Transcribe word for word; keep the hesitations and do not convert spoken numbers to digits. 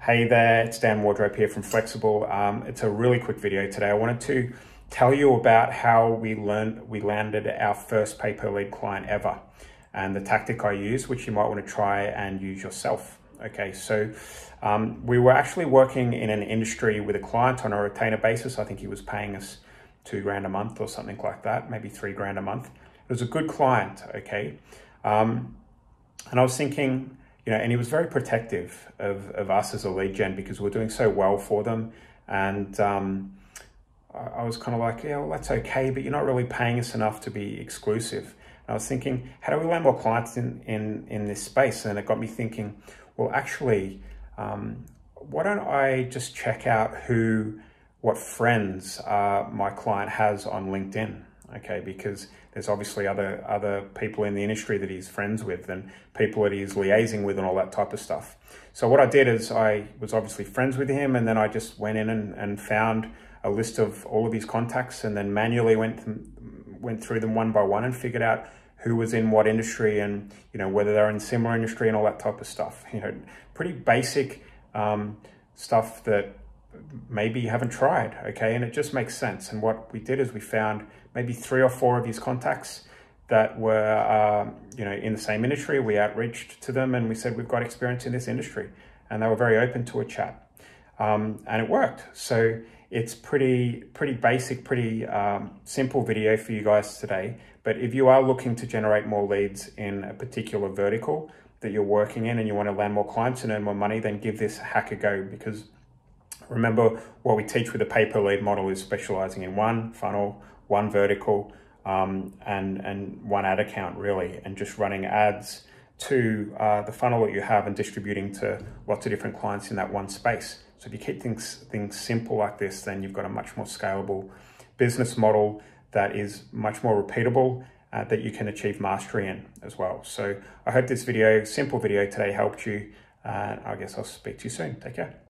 Hey there, it's Dan Wardrope here from Flexxable. Um, it's a really quick video today. I wanted to tell you about how we learned we landed our first pay-per-lead client ever, and the tactic I use, which you might want to try and use yourself. Okay, so um, we were actually working in an industry with a client on a retainer basis. I think he was paying us two grand a month or something like that, maybe three grand a month. It was a good client, okay, um, and I was thinking, you know, and he was very protective of, of us as a lead gen because we're doing so well for them. And um, I was kind of like, yeah, well, that's okay, but you're not really paying us enough to be exclusive. And I was thinking, how do we land more clients in, in, in this space? And it got me thinking, well, actually, um, why don't I just check out who, what friends uh, my client has on LinkedIn? Okay, because there's obviously other other people in the industry that he's friends with and people that he's liaising with and all that type of stuff. So what I did is I was obviously friends with him, and then I just went in and, and found a list of all of his contacts, and then manually went th went through them one by one and figured out who was in what industry, and you know, whether they're in similar industry and all that type of stuff. You know, pretty basic um, stuff that maybe you haven't tried, okay? And it just makes sense. And what we did is we found maybe three or four of his contacts that were, uh, you know, in the same industry. We outreached to them and we said, we've got experience in this industry. And they were very open to a chat. Um, and it worked. So it's pretty, pretty basic, pretty um, simple video for you guys today. But if you are looking to generate more leads in a particular vertical that you're working in and you want to land more clients and earn more money, then give this hack a go, because remember, what we teach with the pay-per-lead model is specializing in one funnel, one vertical, um, and, and one ad account, really, and just running ads to uh, the funnel that you have and distributing to lots of different clients in that one space. So if you keep things, things simple like this, then you've got a much more scalable business model that is much more repeatable, uh, that you can achieve mastery in as well. So I hope this video, simple video today, helped you. And uh, I guess I'll speak to you soon. Take care.